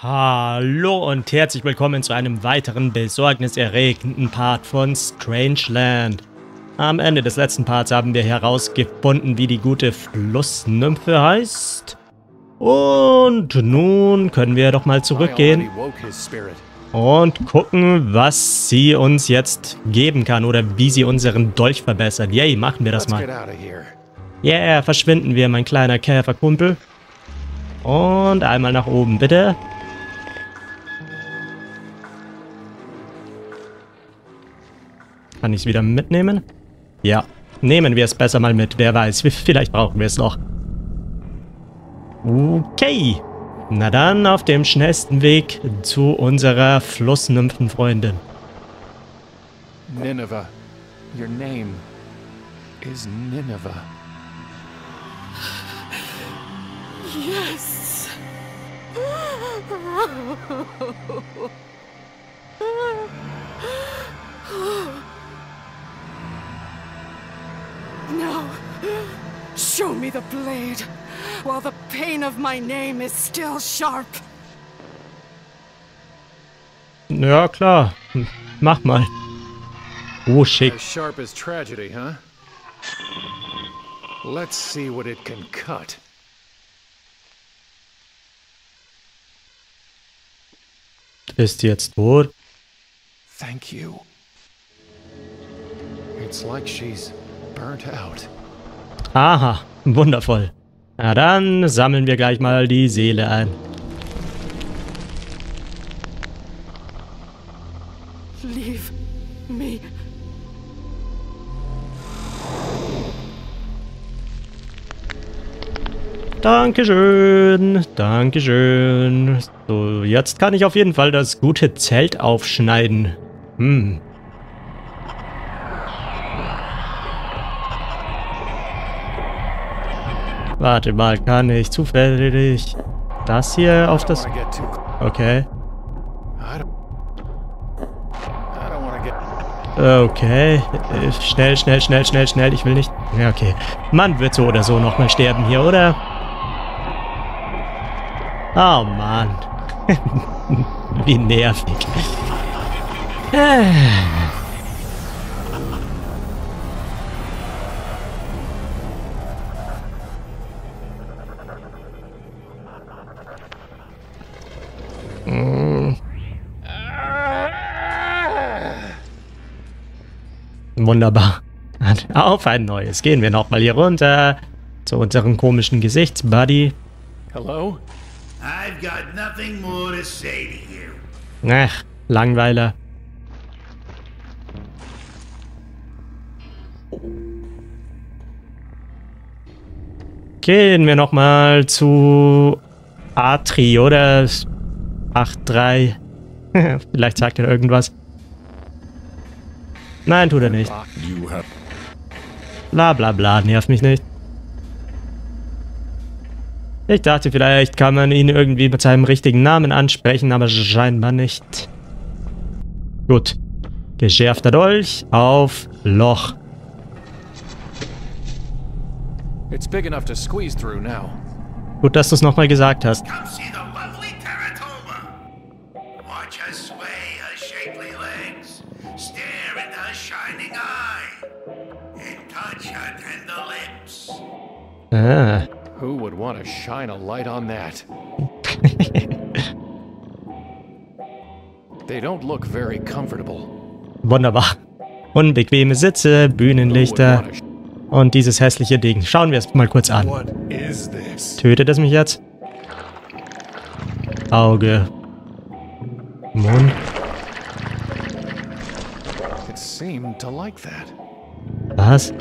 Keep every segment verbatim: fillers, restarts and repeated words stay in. Hallo und herzlich willkommen zu einem weiteren besorgniserregenden Part von Strangeland. Am Ende des letzten Parts haben wir herausgefunden, wie die gute Flussnymphe heißt. Und nun können wir doch mal zurückgehen und gucken, was sie uns jetzt geben kann oder wie sie unseren Dolch verbessert. Yay, machen wir das mal. Yeah, verschwinden wir, mein kleiner Käferkumpel. Und einmal nach oben, bitte. Kann ich es wieder mitnehmen? Ja, nehmen wir es besser mal mit. Wer weiß, vielleicht brauchen wir es noch. Okay. Na dann, auf dem schnellsten Weg zu unserer Flussnymphenfreundin. Nineveh. Your name is Nineveh. Yes. Now, show me the blade, while the pain of my name is still sharp. Ja, klar. Mach mal. Oh, schick. As sharp as tragedy, huh? Let's see what it can cut. Ist jetzt tot. Thank you. It's like she's burnt out. Aha, wundervoll. Na dann sammeln wir gleich mal die Seele ein. Leave me. Dankeschön, Dankeschön. So, jetzt kann ich auf jeden Fall das gute Zelt aufschneiden. Hm. Warte mal, kann ich zufällig das hier auf das... Okay. Okay. Schnell, schnell, schnell, schnell, schnell. Ich will nicht... Ja, okay. Man wird so oder so nochmal sterben hier, oder? Oh Mann. Wie nervig. Mm. Wunderbar. Auf ein neues. Gehen wir nochmal hier runter. Zu unserem komischen Gesichtsbuddy. Hallo? I've got nothing more to say to you. Ach, Langweiler. Gehen wir nochmal zu Atri, oder? acht drei. Vielleicht sagt er irgendwas. Nein, tut er nicht. Bla bla bla, nervt mich nicht. Ich dachte, vielleicht kann man ihn irgendwie mit seinem richtigen Namen ansprechen, aber scheinbar nicht. Gut. Geschärfter Dolch auf Loch. Gut, dass du es nochmal gesagt hast. Ah. Who would want to shine a light on that? They don't look very comfortable. Wunderbar. Unbequeme Sitze, Bühnenlichter und dieses hässliche Ding. Schauen wir es mal kurz an. Tötet es mich jetzt? Auge. Mund. It seemed to like that. Was?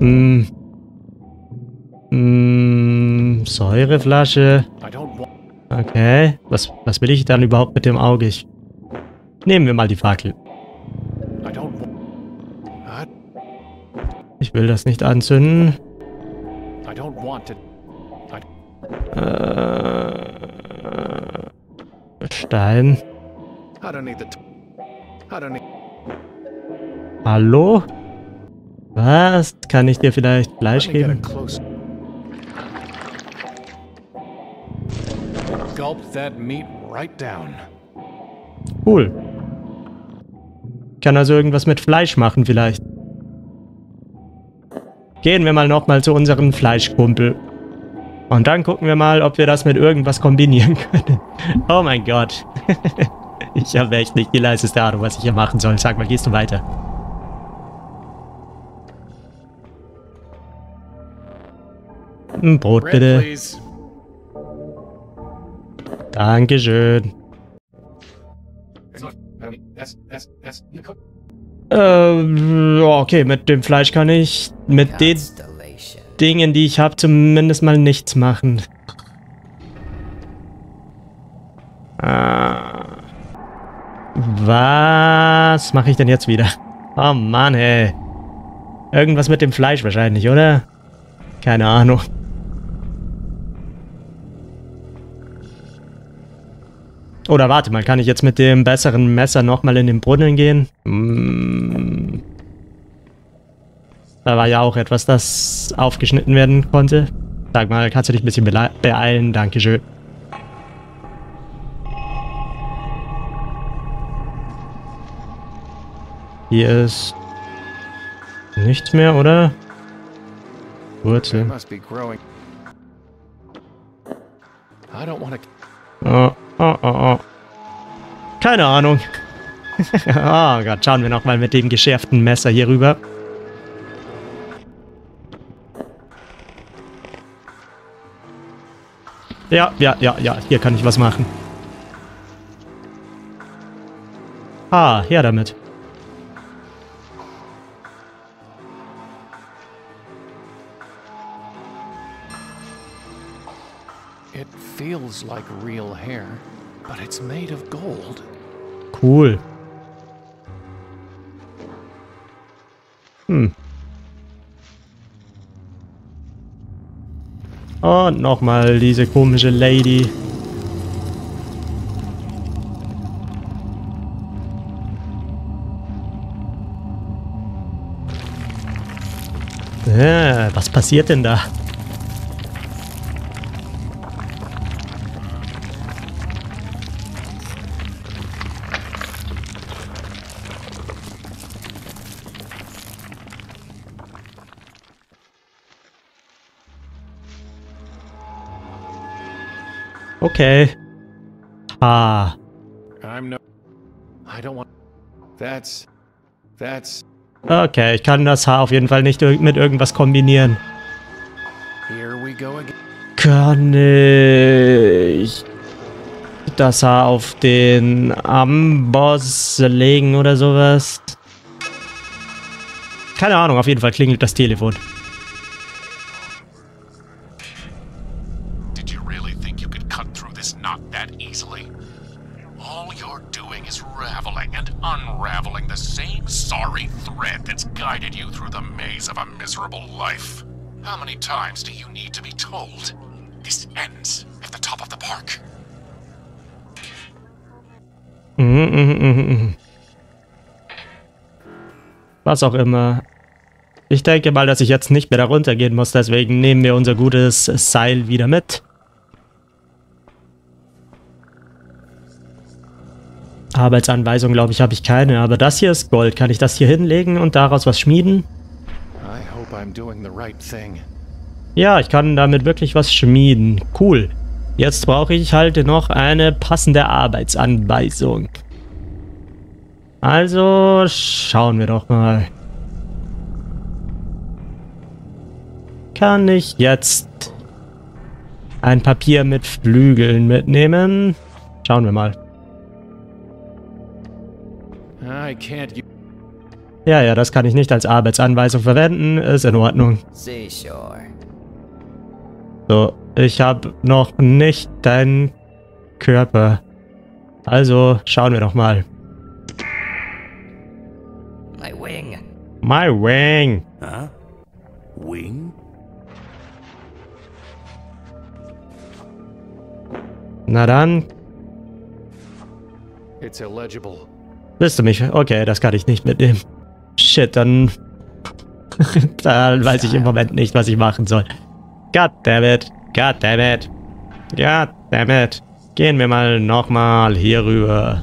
Hm. Mm, Säureflasche. Okay. Was, was will ich dann überhaupt mit dem Auge? Ich nehmen wir mal die Fackel. Ich will das nicht anzünden. Äh, Stein. Hallo? Was? Kann ich dir vielleicht Fleisch geben? Gulp that meat right down. Cool. Kann also irgendwas mit Fleisch machen vielleicht. Gehen wir mal nochmal zu unserem Fleischkumpel. Und dann gucken wir mal, ob wir das mit irgendwas kombinieren können. Oh mein Gott. Ich habe echt nicht die leiseste Ahnung, was ich hier machen soll. Sag mal, gehst du weiter? Ein Brot, bitte. Dankeschön. Äh, okay, mit dem Fleisch kann ich mit den Dingen, die ich habe, zumindest mal nichts machen. Ah. Was mache ich denn jetzt wieder? Oh Mann, ey. Irgendwas mit dem Fleisch wahrscheinlich, oder? Keine Ahnung. Oder warte mal, kann ich jetzt mit dem besseren Messer nochmal in den Brunnen gehen? Mm. Da war ja auch etwas, das aufgeschnitten werden konnte. Sag mal, kannst du dich ein bisschen beeilen? Dankeschön. Hier ist nichts mehr, oder? Wurzel. Oh, oh, oh, oh. Keine Ahnung. Oh Gott, schauen wir nochmal mit dem geschärften Messer hier rüber. Ja, ja, ja, ja, hier kann ich was machen. Ah, her damit. Like real hair, but it's made of gold. Cool. Hm. Und nochmal diese komische Lady. Äh, was passiert denn da? Okay. Ah. Okay, ich kann das Haar auf jeden Fall nicht mit irgendwas kombinieren. Kann ich das Haar auf den Amboss legen oder sowas? Keine Ahnung, auf jeden Fall klingelt das Telefon. Was auch immer. Ich denke mal, dass ich jetzt nicht mehr da runter gehen muss, deswegen nehmen wir unser gutes Seil wieder mit. Arbeitsanweisung, glaube ich, habe ich keine, aber das hier ist Gold. Kann ich das hier hinlegen und daraus was schmieden? Ja, ich kann damit wirklich was schmieden. Cool. Jetzt brauche ich halt noch eine passende Arbeitsanweisung. Also schauen wir doch mal. Kann ich jetzt ein Papier mit Flügeln mitnehmen? Schauen wir mal. Ja, ja, das kann ich nicht als Arbeitsanweisung verwenden. Ist in Ordnung. So, ich habe noch nicht deinen Körper. Also schauen wir doch mal. My wing. My wing. Huh? Wing? Na dann. It's illegible. Willst du mich? Okay, das kann ich nicht mitnehmen. Shit, dann... dann weiß ich im Moment nicht, was ich machen soll. God damn it. God damn it. God Dammit. Gehen wir mal nochmal hier rüber.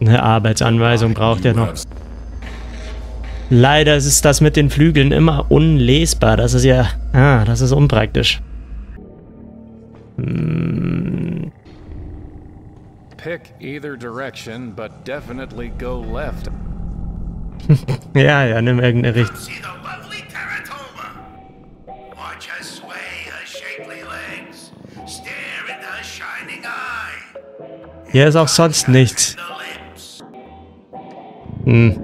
Eine Arbeitsanweisung braucht er noch. Leider ist das mit den Flügeln immer unlesbar. Das ist ja... Ah, das ist unpraktisch. Hm. ja, ja, nimm irgendeine Richtung. Hier ist auch sonst nichts. Hm.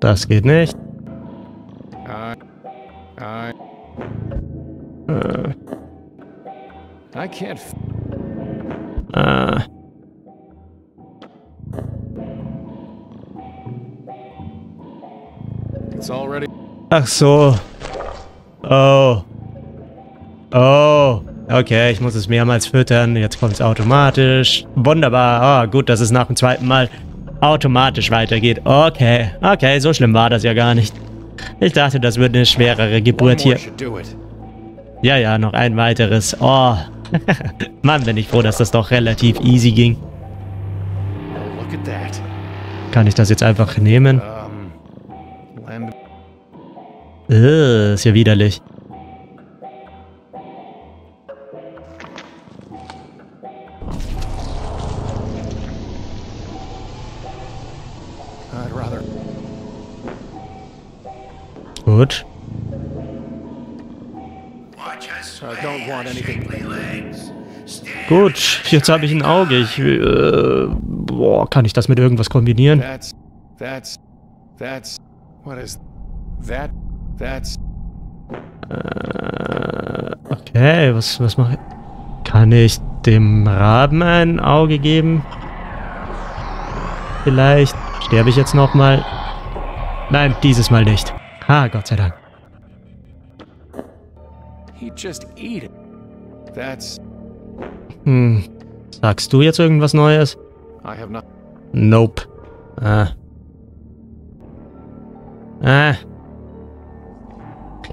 Das geht nicht. I can't. Ah. It's already. Ach so. Oh. Oh. Okay, ich muss es mehrmals füttern. Jetzt kommt es automatisch. Wunderbar. Oh, gut, dass es nach dem zweiten Mal automatisch weitergeht. Okay. Okay, so schlimm war das ja gar nicht. Ich dachte, das wird eine schwerere Geburt hier. Ja, ja, noch ein weiteres. Oh. Mann, bin ich froh, dass das doch relativ easy ging. Kann ich das jetzt einfach nehmen? Äh, ist ja widerlich. Gut. Gut, jetzt habe ich ein Auge. Ich, äh, boah, kann ich das mit irgendwas kombinieren? Äh, okay, was, was mache ich? Kann ich dem Raben ein Auge geben? Vielleicht sterbe ich jetzt nochmal. Nein, dieses Mal nicht. Ah, Gott sei Dank. Hm. Sagst du jetzt irgendwas Neues? Nope. Ah. Ah.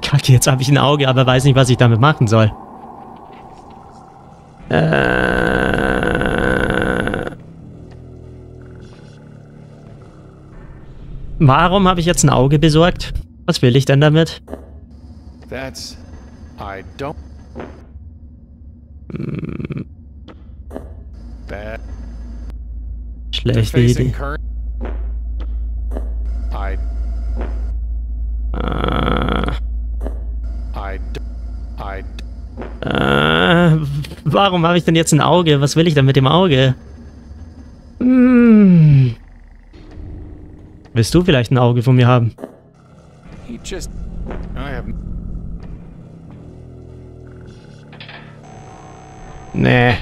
Kacke, jetzt habe ich ein Auge, aber weiß nicht, was ich damit machen soll. Äh. Warum habe ich jetzt ein Auge besorgt? Was will ich denn damit? That's I don't. Hm. Schlechte Idee. I, uh, I, I, uh, warum habe ich denn jetzt ein Auge? Was will ich denn mit dem Auge? Hm. Willst du vielleicht ein Auge von mir haben? He just, I have. Nee.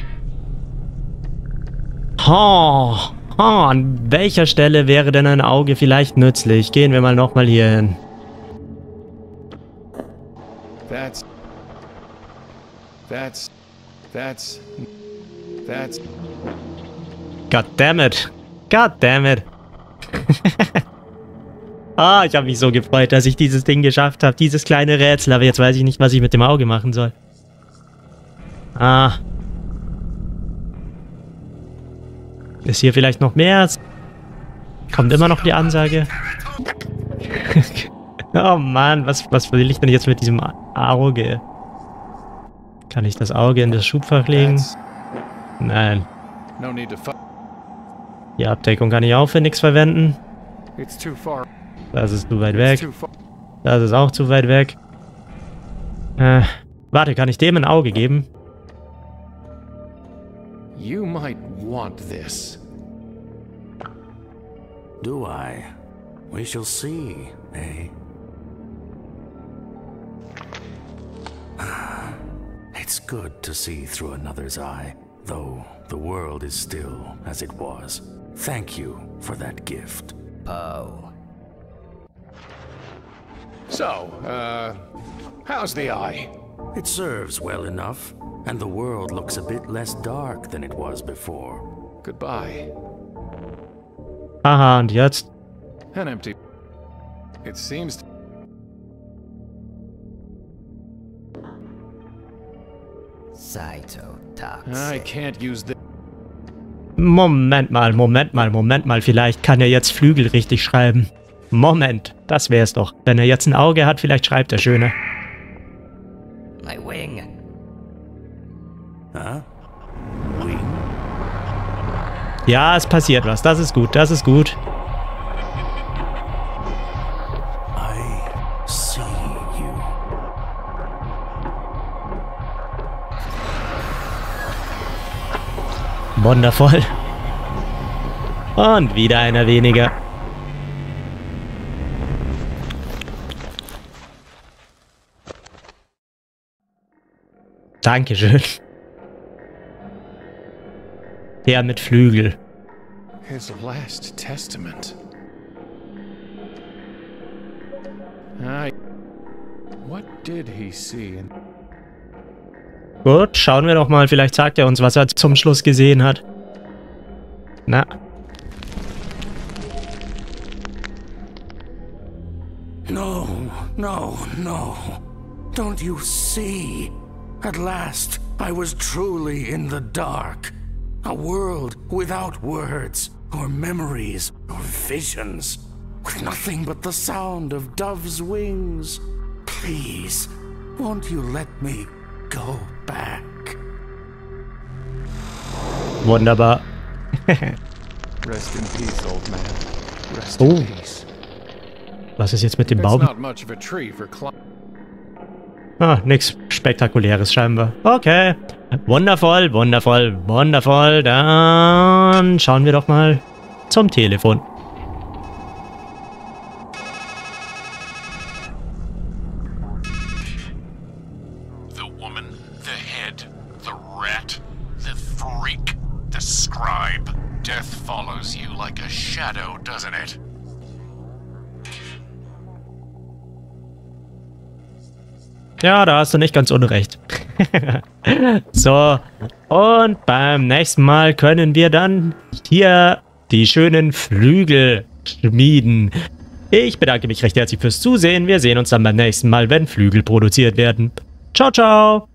Oh, oh, an welcher Stelle wäre denn ein Auge vielleicht nützlich? Gehen wir mal nochmal hier hin. That's, that's, that's, that's. God damn it. God damn it. Ah, ich habe mich so gefreut, dass ich dieses Ding geschafft habe. Dieses kleine Rätsel. Aber jetzt weiß ich nicht, was ich mit dem Auge machen soll. Ah. Ist hier vielleicht noch mehr? Kommt immer noch die Ansage. Oh Mann, was, was will ich denn jetzt mit diesem Auge? Kann ich das Auge in das Schubfach legen? Nein. Die Abdeckung kann ich auch für nichts verwenden. Das ist zu weit weg. Das ist auch zu weit weg. Äh, warte, kann ich dem ein Auge geben? You might want this. Do I? We shall see, eh? It's good to see through another's eye, though the world is still as it was. Thank you for that gift, Poe. So, uh, how's the eye? It serves well enough, and the world looks a bit less dark than it was before. Goodbye. Aha, und jetzt? An empty. It seems to I can't use the Moment mal, Moment mal, Moment mal. Vielleicht kann er jetzt Flügel richtig schreiben. Moment, das wär's doch. Wenn er jetzt ein Auge hat, vielleicht schreibt er schöner. My wing. Huh? Wing. Ja, es passiert was. Das ist gut, das ist gut. I see you. Wundervoll. Und wieder einer weniger. Dankeschön. Der mit Flügel. His last testament. I... What did he see in... Gut, schauen wir doch mal. Vielleicht sagt er uns, was er zum Schluss gesehen hat. Na. No, no, no. Don't you see? At last, I was truly in the dark. A world without words, or memories, or visions. With nothing but the sound of doves' wings. Please, won't you let me go back? Wunderbar. Rest in peace, old man. Rest in peace. Was ist jetzt mit dem Baum? Ah, nichts Spektakuläres scheinbar. Okay. Wundervoll, wundervoll, wundervoll. Dann schauen wir doch mal zum Telefon. The woman, the head, the rat, the freak, the scribe. Death follows you like a shadow, doesn't it? Ja, da hast du nicht ganz unrecht. So, und beim nächsten Mal können wir dann hier die schönen Flügel schmieden. Ich bedanke mich recht herzlich fürs Zusehen. Wir sehen uns dann beim nächsten Mal, wenn Flügel produziert werden. Ciao, ciao!